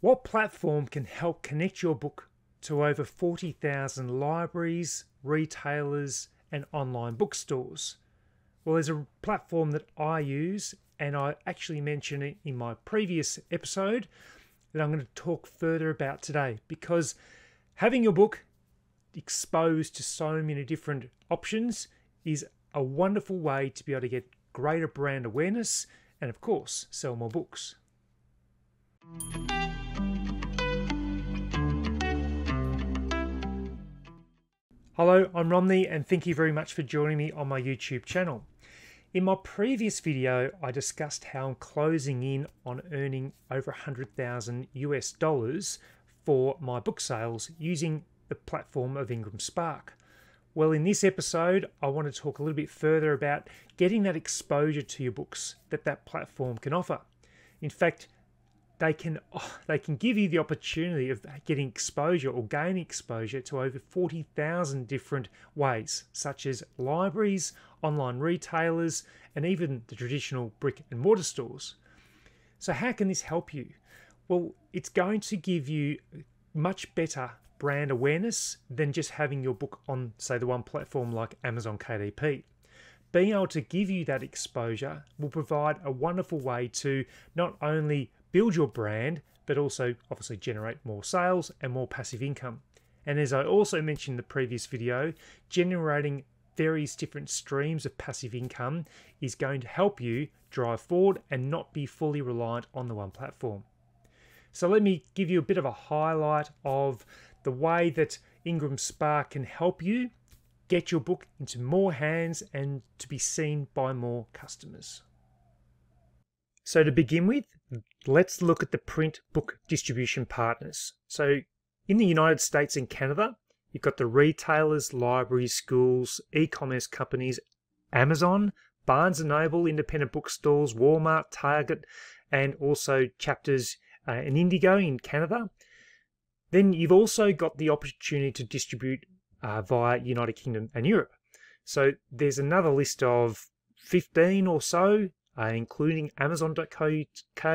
What platform can help connect your book to over 40,000 libraries, retailers, and online bookstores? Well, there's a platform that I use, and I actually mentioned it in my previous episode that I'm going to talk further about today, because having your book exposed to so many different options is a wonderful way to be able to get greater brand awareness and, of course, sell more books. Hello, I'm Romney, and thank you very much for joining me on my YouTube channel. In my previous video, I discussed how I'm closing in on earning over $100,000 for my book sales using the platform of IngramSpark. Well, in this episode, I want to talk a little bit further about getting that exposure to your books that that platform can offer. In fact, they can give you the opportunity of getting exposure or gaining exposure to over 40,000 different ways, such as libraries, online retailers, and even the traditional brick and mortar stores. So how can this help you? Well, it's going to give you much better brand awareness than just having your book on, say, the one platform like Amazon KDP. Being able to give you that exposure will provide a wonderful way to not only build your brand, but also obviously generate more sales and more passive income. And as I also mentioned in the previous video, generating various different streams of passive income is going to help you drive forward and not be fully reliant on the one platform. So let me give you a bit of a highlight of the way that IngramSpark can help you get your book into more hands and to be seen by more customers. So to begin with, let's look at the print book distribution partners. So in the United States and Canada, you've got the retailers, libraries, schools, e-commerce companies, Amazon, Barnes and Noble, independent bookstores, Walmart, Target, and also Chapters and Indigo in Canada. Then you've also got the opportunity to distribute via United Kingdom and Europe. So there's another list of 15 or so, including Amazon.co.uk,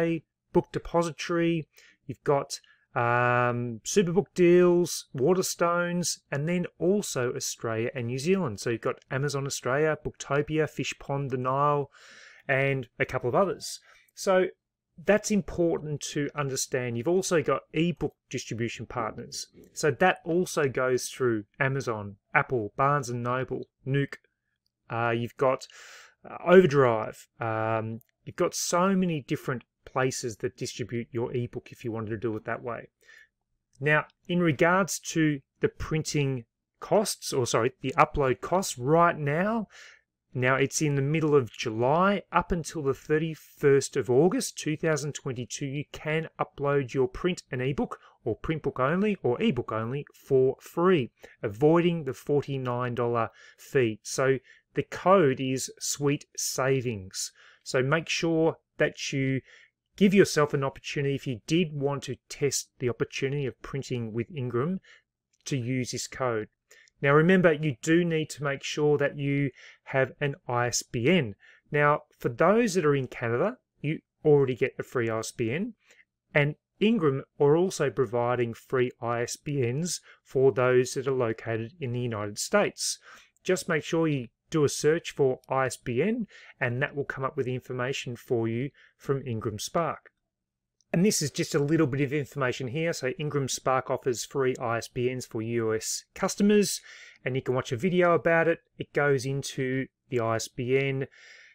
Book Depository, you've got Superbook Deals, Waterstones, and then also Australia and New Zealand. So you've got Amazon Australia, Booktopia, Fishpond, The Nile, and a couple of others. So that's important to understand. You've also got ebook distribution partners. So that also goes through Amazon, Apple, Barnes and Noble, Nuke. You've got Overdrive. You've got so many different places that distribute your ebook if you wanted to do it that way. Now, in regards to the printing costs, or sorry, the upload costs right now, it's in the middle of July up until the 31st of August 2022, you can upload your print and ebook, or print book only or ebook only, for free, avoiding the $49 fee. So the code is SWEETSAVINGS. So make sure that you give yourself an opportunity, if you did want to test the opportunity of printing with Ingram, to use this code. Now remember, you do need to make sure that you have an ISBN. Now for those that are in Canada, you already get a free ISBN, and Ingram are also providing free ISBNs for those that are located in the United States. Just make sure you do a search for ISBN, and that will come up with the information for you from IngramSpark. And this is just a little bit of information here. So IngramSpark offers free ISBNs for US customers, and you can watch a video about it. It goes into the ISBN,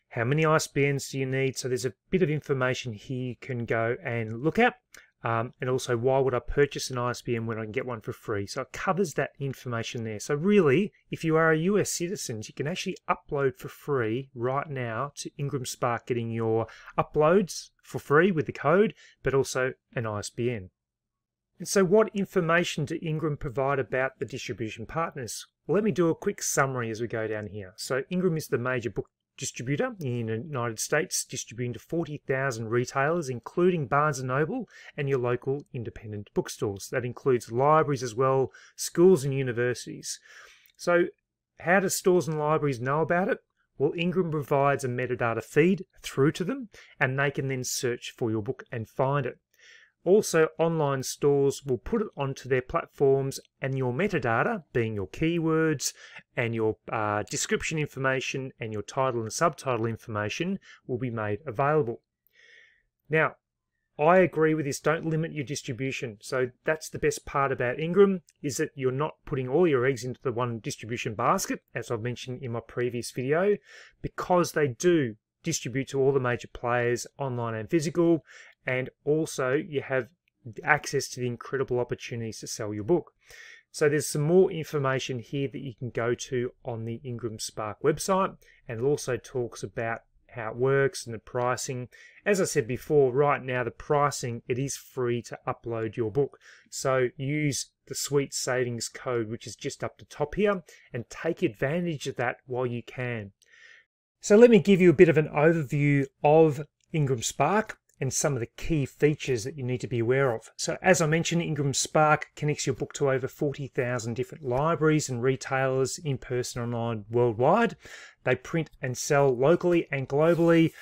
how many ISBNs do you need. So there's a bit of information here you can go and look at. And also, why would I purchase an ISBN when I can get one for free? So it covers that information there. So really, if you are a US citizen, you can actually upload for free right now to IngramSpark, getting your uploads for free with the code, but also an ISBN. And so what information do Ingram provide about the distribution partners? Well, let me do a quick summary as we go down here. So Ingram is the major book distributor in the United States, distributing to 40,000 retailers, including Barnes and Noble and your local independent bookstores. That includes libraries as well, schools and universities. So how do stores and libraries know about it? Well, Ingram provides a metadata feed through to them, and they can then search for your book and find it. Also, online stores will put it onto their platforms, and your metadata, being your keywords and your description information and your title and subtitle information, will be made available. Now, I agree with this, don't limit your distribution. So that's the best part about Ingram, is that you're not putting all your eggs into the one distribution basket, as I've mentioned in my previous video, because they do distribute to all the major players, online and physical, and also you have access to the incredible opportunities to sell your book. So there's some more information here that you can go to on the IngramSpark website, and it also talks about how it works and the pricing. As I said before, right now the pricing, it is free to upload your book, so use the SWEETSAVINGS code, which is just up the top here, and take advantage of that while you can. So let me give you a bit of an overview of IngramSpark and some of the key features that you need to be aware of. So as I mentioned, IngramSpark connects your book to over 40,000 different libraries and retailers in person and online worldwide. They print and sell locally and globally.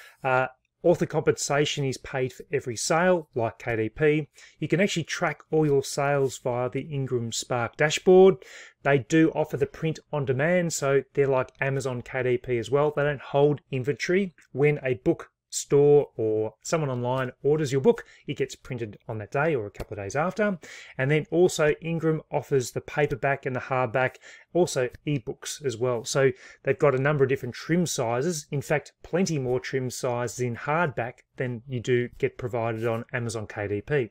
Author compensation is paid for every sale, like KDP. You can actually track all your sales via the IngramSpark dashboard. They do offer the print on demand, so they're like Amazon KDP as well. They don't hold inventory. When a book store or someone online orders your book, it gets printed on that day or a couple of days after. And then also Ingram offers the paperback and the hardback, also ebooks as well. So they've got a number of different trim sizes, in fact plenty more trim sizes in hardback than you do get provided on Amazon KDP.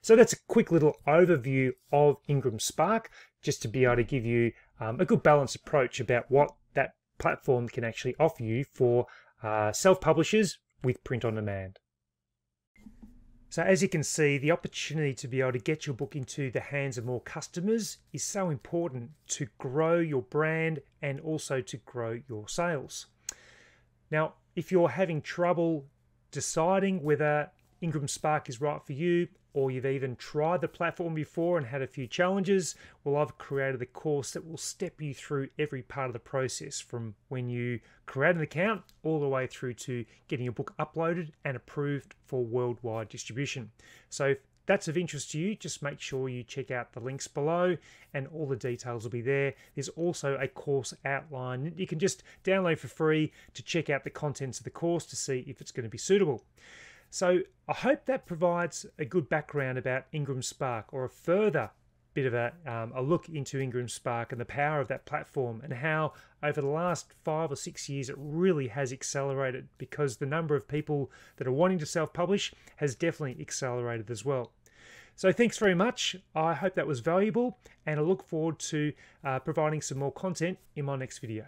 So that's a quick little overview of IngramSpark, just to be able to give you a good balanced approach about what that platform can actually offer you for self-publishers with print on demand. So as you can see, the opportunity to be able to get your book into the hands of more customers is so important to grow your brand and also to grow your sales. Now, if you're having trouble deciding whether IngramSpark is right for you, or you've even tried the platform before and had a few challenges, well, I've created a course that will step you through every part of the process, from when you create an account all the way through to getting your book uploaded and approved for worldwide distribution. So if that's of interest to you, just make sure you check out the links below and all the details will be there. There's also a course outline that you can just download for free to check out the contents of the course to see if it's going to be suitable. So I hope that provides a good background about IngramSpark, or a further bit of a look into IngramSpark and the power of that platform, and how over the last 5 or 6 years it really has accelerated, because the number of people that are wanting to self-publish has definitely accelerated as well. So thanks very much. I hope that was valuable, and I look forward to providing some more content in my next video.